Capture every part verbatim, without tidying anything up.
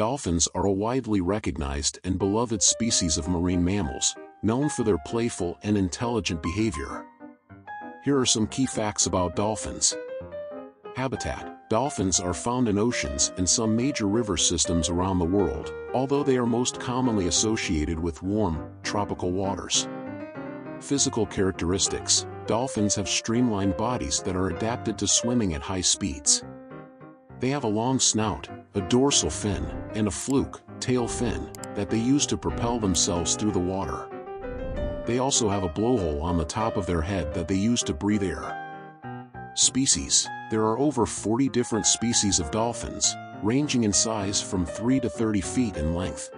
Dolphins are a widely recognized and beloved species of marine mammals, known for their playful and intelligent behavior. Here are some key facts about dolphins. Habitat. Dolphins are found in oceans and some major river systems around the world, although they are most commonly associated with warm, tropical waters. Physical characteristics. Dolphins have streamlined bodies that are adapted to swimming at high speeds. They have a long snout, a dorsal fin, and a fluke, tail fin, that they use to propel themselves through the water. They also have a blowhole on the top of their head that they use to breathe air. Species. There are over forty different species of dolphins, ranging in size from three to thirty feet in length.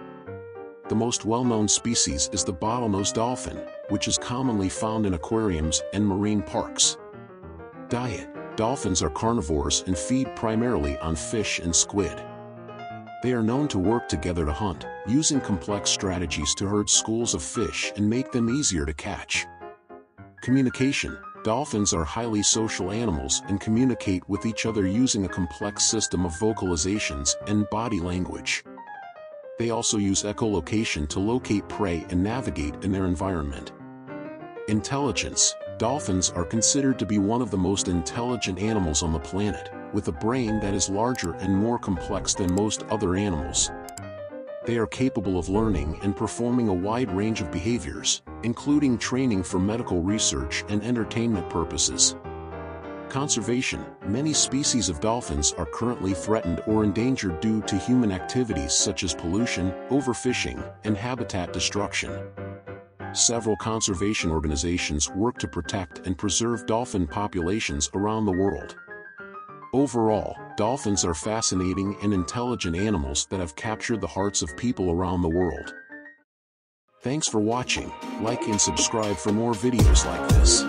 The most well-known species is the bottlenose dolphin, which is commonly found in aquariums and marine parks. Diet. Dolphins are carnivores and feed primarily on fish and squid. They are known to work together to hunt, using complex strategies to herd schools of fish and make them easier to catch. Communication. Dolphins are highly social animals and communicate with each other using a complex system of vocalizations and body language. They also use echolocation to locate prey and navigate in their environment. Intelligence. Dolphins are considered to be one of the most intelligent animals on the planet, with a brain that is larger and more complex than most other animals. They are capable of learning and performing a wide range of behaviors, including training for medical research and entertainment purposes. Conservation. Many species of dolphins are currently threatened or endangered due to human activities such as pollution, overfishing, and habitat destruction. Several conservation organizations work to protect and preserve dolphin populations around the world. Overall, dolphins are fascinating and intelligent animals that have captured the hearts of people around the world. Thanks for watching. Like and subscribe for more videos like this.